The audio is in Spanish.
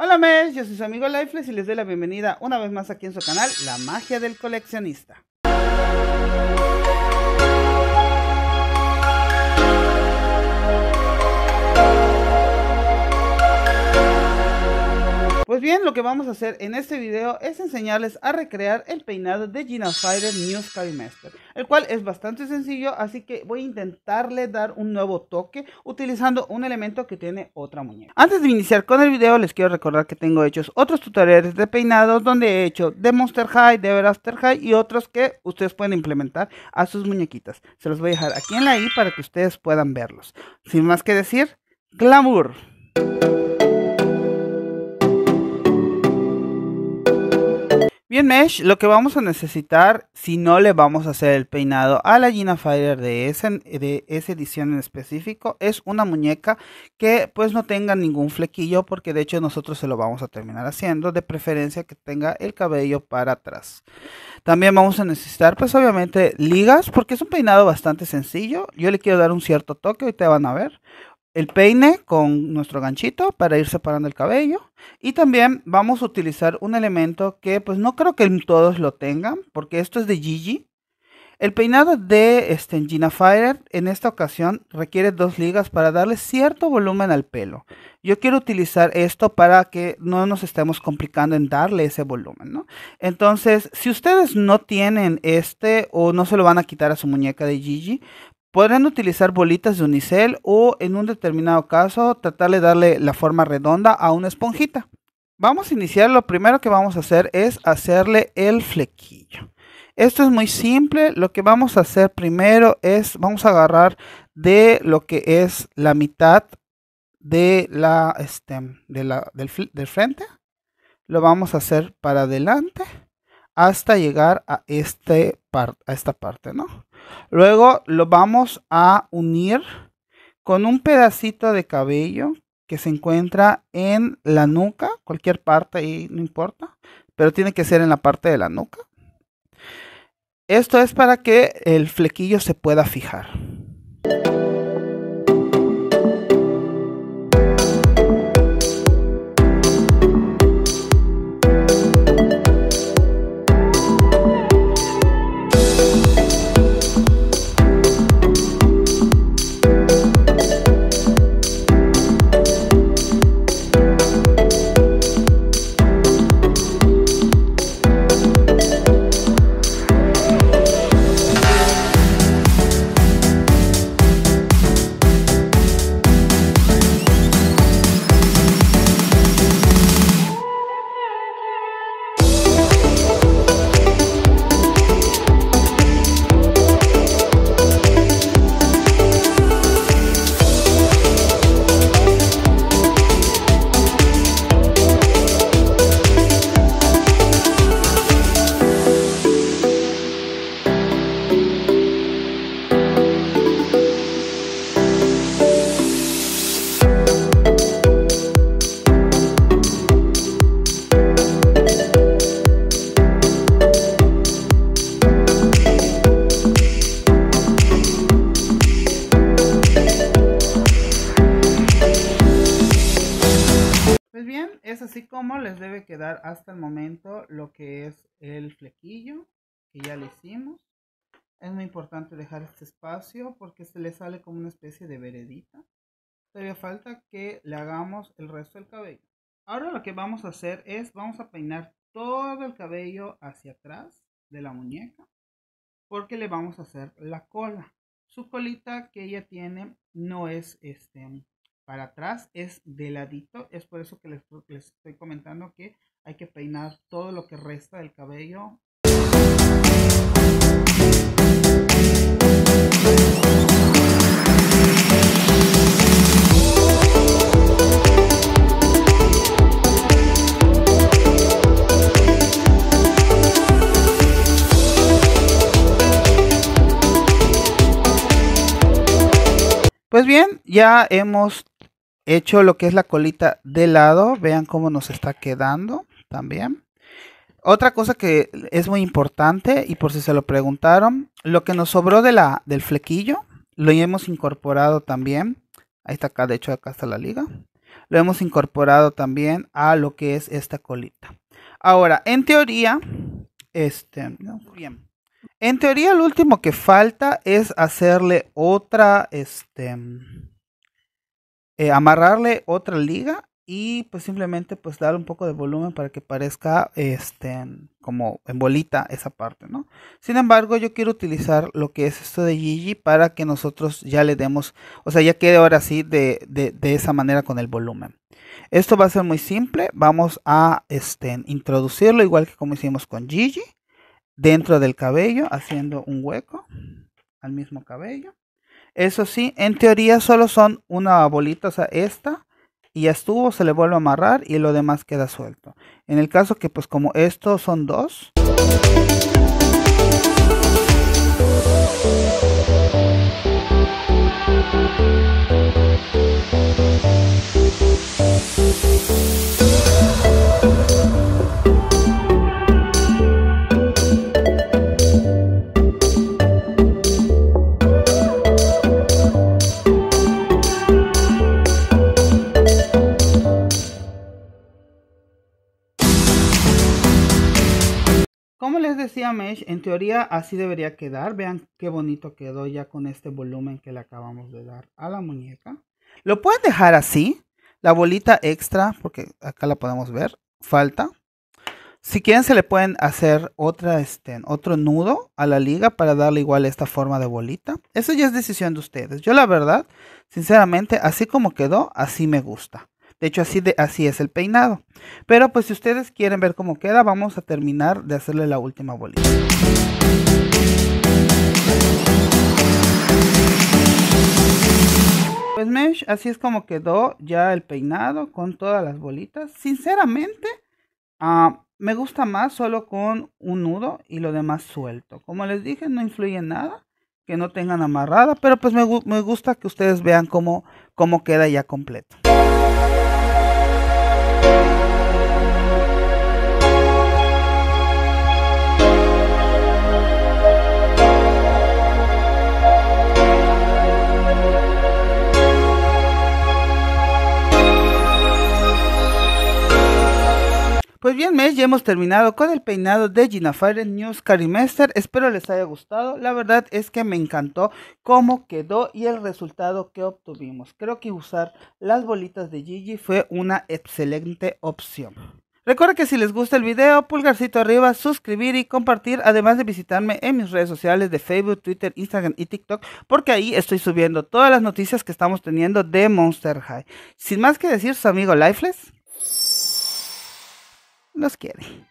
Hola MEASH, yo soy su amigo Lifeless y les doy la bienvenida una vez más aquí en su canal, La Magia del Coleccionista. Pues bien, lo que vamos a hacer en este video es enseñarles a recrear el peinado de Jinafire Long New Scarimaster, el cual es bastante sencillo, así que voy a intentarle dar un nuevo toque utilizando un elemento que tiene otra muñeca. Antes de iniciar con el video, les quiero recordar que tengo hechos otros tutoriales de peinados donde he hecho de Monster High, de Ever After High y otros que ustedes pueden implementar a sus muñequitas. Se los voy a dejar aquí en la i para que ustedes puedan verlos. Sin más que decir, ¡glamour! Bien MEASH, lo que vamos a necesitar si no le vamos a hacer el peinado a la Jinafire de esa edición en específico es una muñeca que pues no tenga ningún flequillo, porque de hecho nosotros se lo vamos a terminar haciendo, de preferencia que tenga el cabello para atrás. También vamos a necesitar pues obviamente ligas, porque es un peinado bastante sencillo. Yo le quiero dar un cierto toque, ahorita van a ver. El peine con nuestro ganchito para ir separando el cabello. Y también vamos a utilizar un elemento que pues no creo que todos lo tengan, porque esto es de Gigi. El peinado de Jinafire en esta ocasión requiere dos ligas para darle cierto volumen al pelo. Yo quiero utilizar esto para que no nos estemos complicando en darle ese volumen, ¿no? Entonces, si ustedes no tienen o no se lo van a quitar a su muñeca de Gigi, podrán utilizar bolitas de unicel o en un determinado caso tratar de darle la forma redonda a una esponjita. Vamos a iniciar, lo primero que vamos a hacer es hacerle el flequillo. Esto es muy simple, lo que vamos a hacer primero es, vamos a agarrar de lo que es la mitad del frente. Lo vamos a hacer para adelante hasta llegar a esta parte, ¿no? Luego lo vamos a unir con un pedacito de cabello que se encuentra en la nuca, cualquier parte ahí, no importa, pero tiene que ser en la parte de la nuca. Esto es para que el flequillo se pueda fijar. Es así como les debe quedar hasta el momento lo que es el flequillo que ya le hicimos. Es muy importante dejar este espacio porque se le sale como una especie de veredita. Todavía falta que le hagamos el resto del cabello. Ahora lo que vamos a hacer es, vamos a peinar todo el cabello hacia atrás de la muñeca, porque le vamos a hacer la cola. Su colita que ella tiene no es para atrás, es de ladito, es por eso que les estoy comentando que hay que peinar todo lo que resta del cabello. Pues bien, ya hemos hecho lo que es la colita de lado, vean cómo nos está quedando también. Otra cosa que es muy importante, y por si se lo preguntaron, lo que nos sobró del flequillo, lo hemos incorporado también. Ahí está acá, de hecho acá está la liga. lo hemos incorporado también a lo que es esta colita. Ahora, en teoría, lo último que falta es hacerle otra, amarrarle otra liga. Y pues simplemente pues dar un poco de volumen para que parezca como en bolita esa parte, ¿no? Sin embargo, yo quiero utilizar lo que es esto de Gigi para que nosotros ya le demos, o sea, ya quede ahora sí de esa manera con el volumen. Esto va a ser muy simple. Vamos a introducirlo igual que como hicimos con Gigi dentro del cabello, haciendo un hueco al mismo cabello. Eso sí, en teoría solo son una bolita, o sea, esta. Y ya estuvo, se le vuelve a amarrar y lo demás queda suelto. En el caso que pues como estos son dos. Como les decía, Mesh, en teoría así debería quedar. Vean qué bonito quedó ya con este volumen que le acabamos de dar a la muñeca. Lo pueden dejar así, la bolita extra, porque acá la podemos ver, falta. Si quieren se le pueden hacer otra, otro nudo a la liga para darle igual esta forma de bolita. Eso ya es decisión de ustedes. Yo la verdad, sinceramente, así como quedó, así me gusta. De hecho, así es el peinado. Pero pues si ustedes quieren ver cómo queda, vamos a terminar de hacerle la última bolita. Pues Mesh, así es como quedó ya el peinado con todas las bolitas. Sinceramente, me gusta más solo con un nudo y lo demás suelto. Como les dije, no influye en nada que no tengan amarrada. Pero pues me gusta que ustedes vean cómo queda ya completo. Pues bien, Mesh, ya hemos terminado con el peinado de Jinafire New Scarimaster. Espero les haya gustado. La verdad es que me encantó cómo quedó y el resultado que obtuvimos. Creo que usar las bolitas de Gigi fue una excelente opción. Recuerda que si les gusta el video, pulgarcito arriba, suscribir y compartir. Además de visitarme en mis redes sociales de Facebook, Twitter, Instagram y TikTok, porque ahí estoy subiendo todas las noticias que estamos teniendo de Monster High. Sin más que decir, su amigo Lifeless. Los quiere.